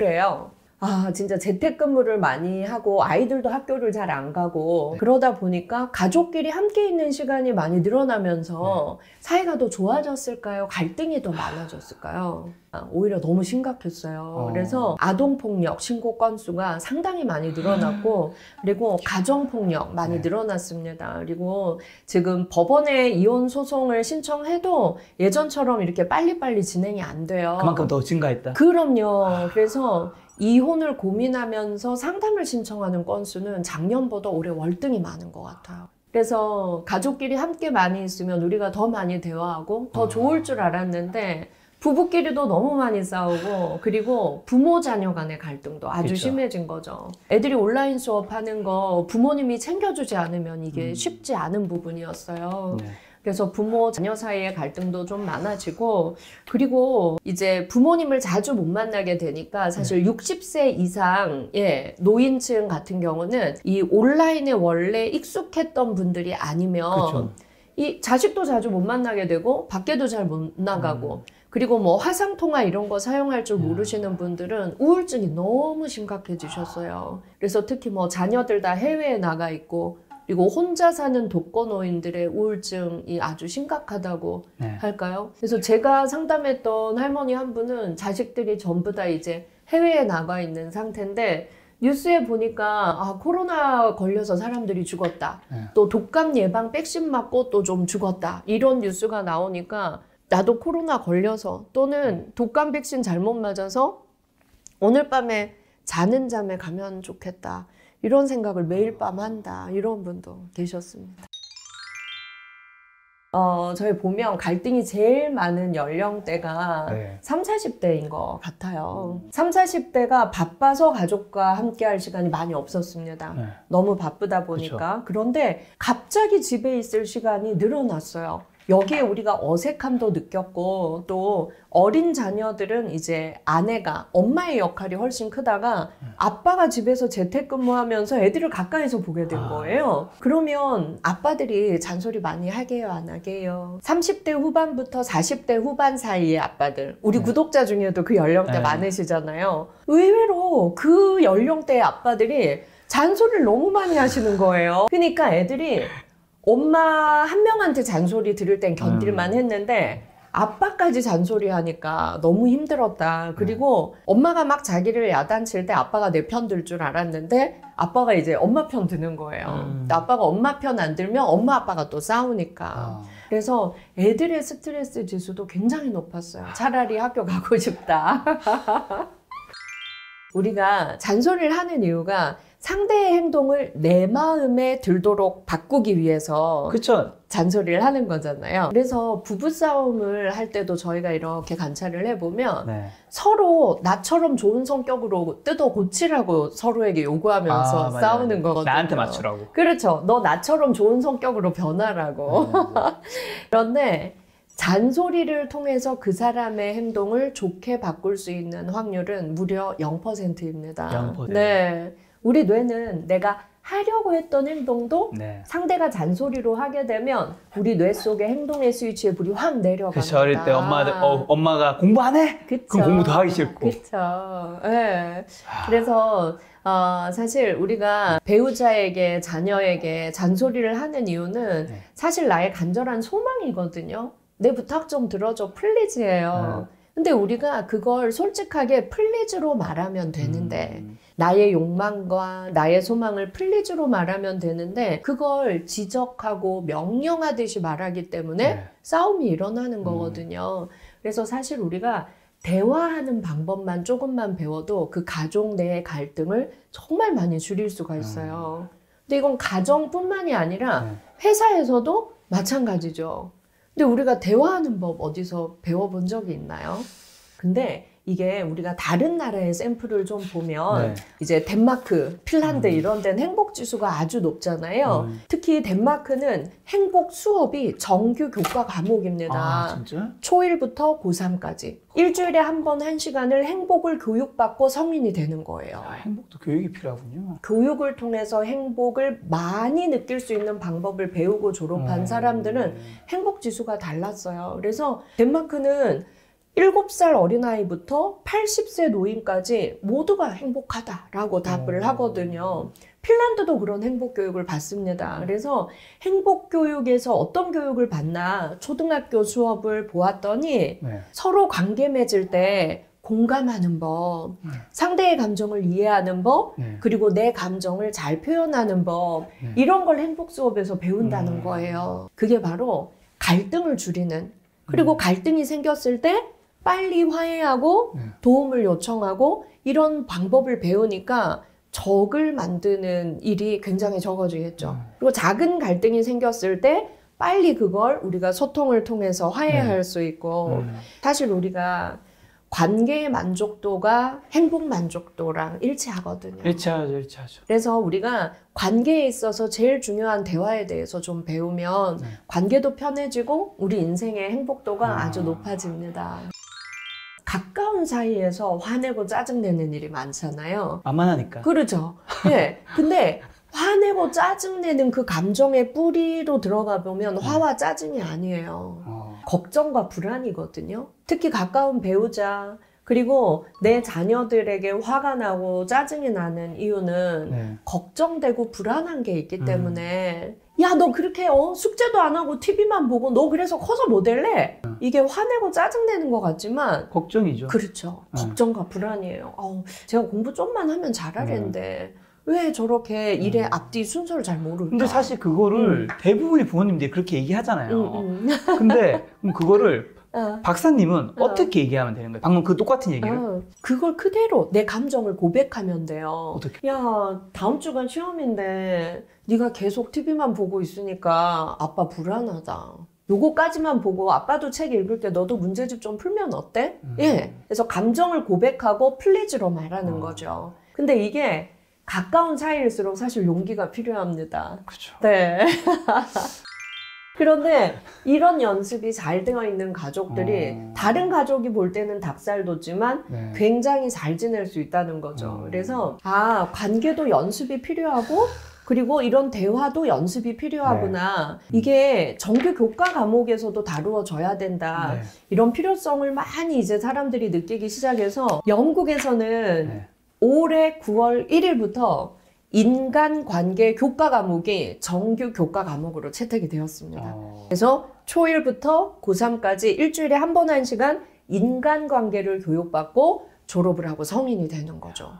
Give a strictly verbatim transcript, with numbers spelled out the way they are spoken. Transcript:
우울해요. 아, 진짜 재택근무를 많이 하고 아이들도 학교를 잘 안 가고, 네. 그러다 보니까 가족끼리 함께 있는 시간이 많이 늘어나면서 네. 사이가 더 좋아졌을까요? 갈등이 더 많아졌을까요? 아, 오히려 너무 심각했어요. 어. 그래서 아동폭력 신고 건수가 상당히 많이 늘어났고, 그리고 가정폭력 많이 네. 늘어났습니다. 그리고 지금 법원에 이혼 소송을 신청해도 예전처럼 이렇게 빨리빨리 진행이 안 돼요. 그만큼 더 증가했다? 그럼요. 아. 그래서 이혼을 고민하면서 상담을 신청하는 건수는 작년보다 올해 월등히 많은 것 같아요. 그래서 가족끼리 함께 많이 있으면 우리가 더 많이 대화하고 더 좋을 줄 알았는데 부부끼리도 너무 많이 싸우고, 그리고 부모 자녀 간의 갈등도 아주 그렇죠. 심해진 거죠. 애들이 온라인 수업하는 거 부모님이 챙겨주지 않으면 이게 음. 쉽지 않은 부분이었어요. 네. 그래서 부모 자녀 사이의 갈등도 좀 많아지고, 그리고 이제 부모님을 자주 못 만나게 되니까 사실 네. 육십 세 이상의 노인층 같은 경우는 이 온라인에 원래 익숙했던 분들이 아니면 그쵸. 이 자식도 자주 못 만나게 되고 밖에도 잘 못 나가고 음. 그리고 뭐 화상통화 이런 거 사용할 줄 모르시는 분들은 우울증이 너무 심각해지셨어요. 그래서 특히 뭐 자녀들 다 해외에 나가 있고, 그리고 혼자 사는 독거노인들의 우울증이 아주 심각하다고 네. 할까요? 그래서 제가 상담했던 할머니 한 분은 자식들이 전부 다 이제 해외에 나가 있는 상태인데, 뉴스에 보니까 아, 코로나 걸려서 사람들이 죽었다. 네. 또 독감 예방 백신 맞고 또 좀 죽었다. 이런 뉴스가 나오니까 나도 코로나 걸려서, 또는 독감 백신 잘못 맞아서 오늘 밤에 자는 잠에 가면 좋겠다. 이런 생각을 매일 밤 한다. 이런 분도 계셨습니다. 어, 저희 보면 갈등이 제일 많은 연령대가 네. 삼사십 대인 것 같아요. 음. 삼사십 대가 바빠서 가족과 함께 할 시간이 많이 없었습니다. 네. 너무 바쁘다 보니까. 그쵸. 그런데 갑자기 집에 있을 시간이 늘어났어요. 여기에 우리가 어색함도 느꼈고, 또 어린 자녀들은 이제 아내가 엄마의 역할이 훨씬 크다가 아빠가 집에서 재택근무하면서 애들을 가까이서 보게 된 거예요. 그러면 아빠들이 잔소리 많이 하게요, 안 하게요? 삼십 대 후반부터 사십 대 후반 사이의 아빠들, 우리 네. 구독자 중에도 그 연령대 네. 많으시잖아요. 의외로 그 연령대의 아빠들이 잔소리를 너무 많이 하시는 거예요. 그러니까 애들이 엄마 한 명한테 잔소리 들을 땐 견딜만 했는데 아빠까지 잔소리 하니까 너무 힘들었다. 그리고 엄마가 막 자기를 야단칠 때 아빠가 내 편 들 줄 알았는데 아빠가 이제 엄마 편 드는 거예요. 아빠가 엄마 편 안 들면 엄마 아빠가 또 싸우니까. 그래서 애들의 스트레스 지수도 굉장히 높았어요. 차라리 학교 가고 싶다. 우리가 잔소리를 하는 이유가 상대의 행동을 내 마음에 들도록 바꾸기 위해서 그쵸. 잔소리를 하는 거잖아요. 그래서 부부싸움을 할 때도 저희가 이렇게 관찰을 해보면 네. 서로 나처럼 좋은 성격으로 뜯어 고치라고 서로에게 요구하면서 아, 싸우는 맞아요. 거거든요. 나한테 맞추라고. 그렇죠. 너 나처럼 좋은 성격으로 변하라고. 네, 네. 그런데 잔소리를 통해서 그 사람의 행동을 좋게 바꿀 수 있는 확률은 무려 영 퍼센트입니다. 영 퍼센트. 네. 우리 뇌는 내가 하려고 했던 행동도 네. 상대가 잔소리로 하게 되면 우리 뇌 속의 행동의 스위치에 불이 확 내려갑니다. 그쵸. 어릴 때 엄마들, 어, 엄마가 공부 안 해? 그쵸. 그럼 공부 더 하기 싫고. 그쵸. 네. 그래서 어, 사실 우리가 배우자에게 자녀에게 잔소리를 하는 이유는 네. 사실 나의 간절한 소망이거든요. 내 부탁 좀 들어줘, 플리즈예요. 네. 근데 우리가 그걸 솔직하게 플리즈로 말하면 되는데 음. 나의 욕망과 나의 소망을 플리즈로 말하면 되는데 그걸 지적하고 명령하듯이 말하기 때문에 네. 싸움이 일어나는 거거든요. 음. 그래서 사실 우리가 대화하는 방법만 조금만 배워도 그 가족 내의 갈등을 정말 많이 줄일 수가 있어요. 음. 근데 이건 가정뿐만이 아니라 네. 회사에서도 마찬가지죠. 근데 우리가 대화하는 법 어디서 배워본 적이 있나요? 근데 이게 우리가 다른 나라의 샘플을 좀 보면 네. 이제 덴마크, 핀란드 음. 이런 데는 행복지수가 아주 높잖아요. 음. 특히 덴마크는 행복 수업이 정규 교과 과목입니다. 아, 진짜? 초일부터 고삼까지. 일주일에 한 번 한 시간을 행복을 교육받고 성인이 되는 거예요. 야, 행복도 교육이 필요하군요. 교육을 통해서 행복을 많이 느낄 수 있는 방법을 배우고 졸업한 음. 사람들은 행복지수가 달랐어요. 그래서 덴마크는 일곱 살 어린아이부터 팔십 세 노인까지 모두가 행복하다라고 답을 오. 하거든요. 핀란드도 그런 행복교육을 받습니다. 그래서 행복교육에서 어떤 교육을 받나 초등학교 수업을 보았더니 네. 서로 관계 맺을 때 공감하는 법, 네. 상대의 감정을 이해하는 법, 네. 그리고 내 감정을 잘 표현하는 법 네. 이런 걸 행복 수업에서 배운다는 음. 거예요. 그게 바로 갈등을 줄이는 그리고 음. 갈등이 생겼을 때 빨리 화해하고 네. 도움을 요청하고 이런 방법을 배우니까 적을 만드는 일이 굉장히 적어지겠죠. 음. 그리고 작은 갈등이 생겼을 때 빨리 그걸 우리가 소통을 통해서 화해할 네. 수 있고 음. 사실 우리가 관계의 만족도가 행복 만족도랑 일치하거든요. 일치하죠, 일치하죠. 그래서 우리가 관계에 있어서 제일 중요한 대화에 대해서 좀 배우면 네. 관계도 편해지고 우리 인생의 행복도가 아. 아주 높아집니다. 가까운 사이에서 화내고 짜증내는 일이 많잖아요. 만만하니까. 그렇죠. 네. 근데 화내고 짜증내는 그 감정의 뿌리로 들어가 보면 네. 화와 짜증이 아니에요. 어. 걱정과 불안이거든요. 특히 가까운 배우자 그리고 내 자녀들에게 화가 나고 짜증이 나는 이유는 네. 걱정되고 불안한 게 있기 때문에 음. 야, 너 그렇게 어? 숙제도 안 하고 티비만 보고 너 그래서 커서 뭐 될래? 음. 이게 화내고 짜증내는 것 같지만 걱정이죠. 그렇죠. 음. 걱정과 불안이에요. 어, 제가 공부 좀만 하면 잘하는데 음. 왜 저렇게 일의 음. 앞뒤 순서를 잘 모를까? 근데 사실 그거를 음. 대부분의 부모님들이 그렇게 얘기하잖아요. 음, 음. 근데 그거를 어. 박사님은 어. 어떻게 얘기하면 되는 거예요? 방금 그 똑같은 얘기를? 어. 그걸 그대로 내 감정을 고백하면 돼요. 어떻게? 야, 다음 주간 시험인데 네가 계속 티비만 보고 있으니까 아빠 불안하다. 요거까지만 보고 아빠도 책 읽을 때 너도 문제집 좀 풀면 어때? 음. 예. 그래서 감정을 고백하고 플리즈로 말하는 어. 거죠. 근데 이게 가까운 사이일수록 사실 용기가 필요합니다. 그렇죠. 네. 그런데 이런 연습이 잘 되어 있는 가족들이 어... 다른 가족이 볼 때는 닭살돋지만 네. 굉장히 잘 지낼 수 있다는 거죠. 어... 그래서 아, 관계도 연습이 필요하고 그리고 이런 대화도 연습이 필요하구나. 네. 이게 정규 교과 과목에서도 다루어져야 된다. 네. 이런 필요성을 많이 이제 사람들이 느끼기 시작해서 영국에서는 네. 올해 구월 일일부터 인간관계 교과 과목이 정규 교과 과목으로 채택이 되었습니다. 어... 그래서 초일부터 고삼까지 일주일에 한 번 한 시간 인간관계를 교육받고 졸업을 하고 성인이 되는 거죠.